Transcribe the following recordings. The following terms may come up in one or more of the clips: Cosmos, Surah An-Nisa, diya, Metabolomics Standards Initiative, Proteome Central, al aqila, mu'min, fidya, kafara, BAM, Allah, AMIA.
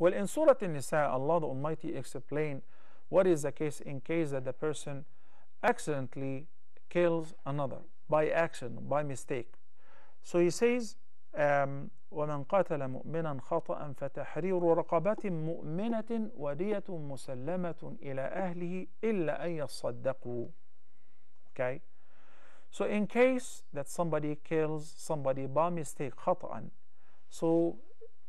Well, in Surah An-Nisa, Allah the Almighty explained what is the case in case that the person accidentally kills another by accident, by mistake. So he says, وَمَنْ قَاتَلَ مُؤْمِنًا خَطَأً فَتَحْرِيرُ رَقَبَةٍ مُؤْمِنَةٍ وَدِيَةٌ مُسَلَّمَةٌ إِلَى أَهْلِهِ إِلَّا أَنْ يَصَّدَّقُوا. Okay? So in case that somebody kills somebody by mistake, خطأً, so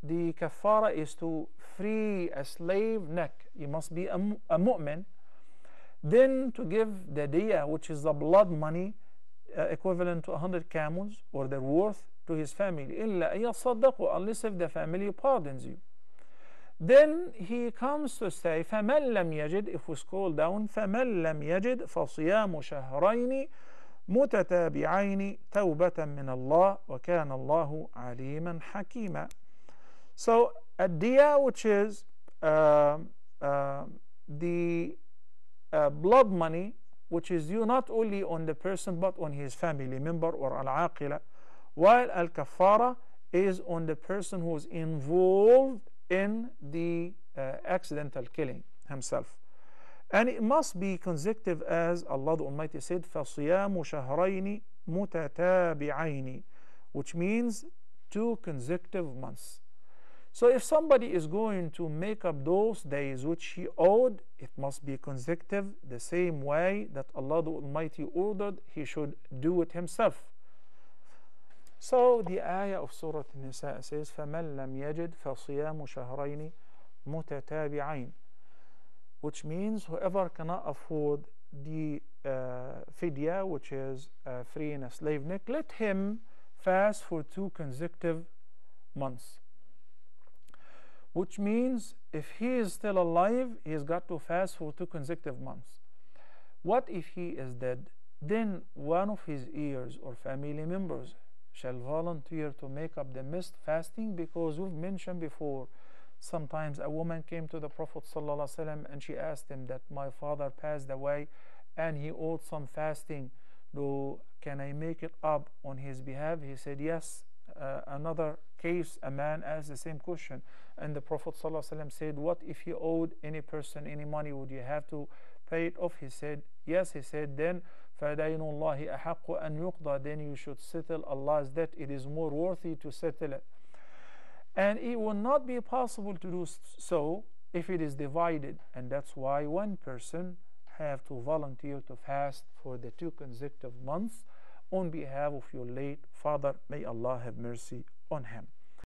the kafara is to free a slave neck. He must be a mu'min. Then to give the diya, which is the blood money, equivalent to 100 camels or their worth, to his family, unless if the family pardons you. Then he comes to say, فَمَنْ لَمْ يَجِدْ, if we scroll down, فَمَنْ لَمْ يَجِدْ فَصِيَامُ شَهْرَيْنِ مُتَتَابِعَيْنِ تَوْبَةً مِنَ اللَّهِ وَكَانَ اللَّهُ عَلِيمًا حَكِيمًا. So a diya, which is the blood money, which is due not only on the person but on his family member, or al aqila, while al kafara is on the person who is involved in the accidental killing himself. And it must be consecutive, as Allah the Almighty said, فَصِيَامُ شَهْرَيْنِ مُتَتَابِعَيْنِ, which means 2 consecutive months. So if somebody is going to make up those days which he owed, it must be consecutive, the same way that Allah the Almighty ordered he should do it himself. So the ayah of Surah An-Nisa says, فَمَنْ لَمْ يَجِدْ فَصِيَامُ شَهْرَيْنِ مُتَتَابِعَيْنِ, which means whoever cannot afford the fidya, which is freeing a slave neck, let him fast for 2 consecutive months. Which means if he is still alive, he's got to fast for 2 consecutive months. What if he is dead? Then one of his heirs or family members shall volunteer to make up the missed fasting, because we've mentioned before, sometimes a woman came to the Prophet ﷺ and she asked him that my father passed away and he owed some fasting, though can I make it up on his behalf? He said yes. Another case, a man asked the same question, and the Prophet ﷺ said, what if he owed any person any money, would you have to pay it off? He said yes. He said, then فَدَيْنُ اللَّهِ أَحَقُّ أَنْ يُقْضَى, then you should settle Allah's debt, it is more worthy to settle it. And it will not be possible to do so if it is divided, and that's why one person have to volunteer to fast for the 2 consecutive months on behalf of your late father. May Allah have mercy on him.